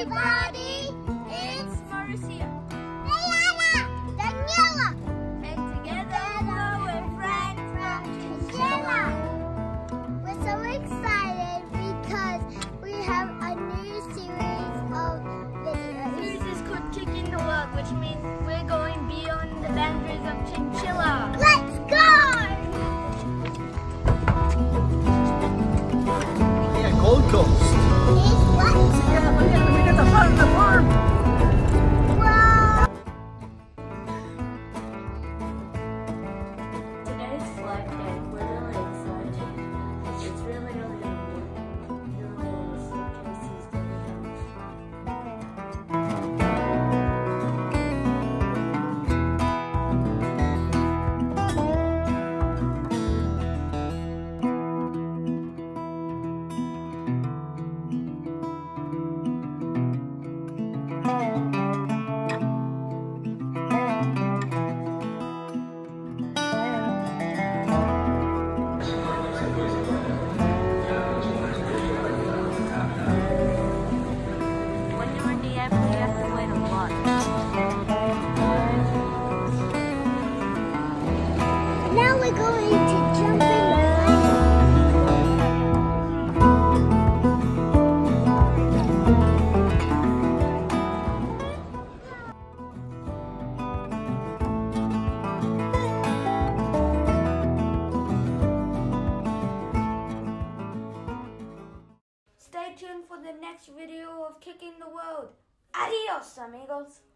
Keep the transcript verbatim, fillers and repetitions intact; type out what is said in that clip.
everybody! It's Mauricio, Diana, Daniela, and together we're friends from Chinchilla. We're so excited because we have a new series of videos. The series is called Kicking the World, which means we're going beyond the boundaries of Chinchilla. Let's go! Yeah, Gold Coast. Stay tuned for the next video of Kicking the World. Adios, amigos.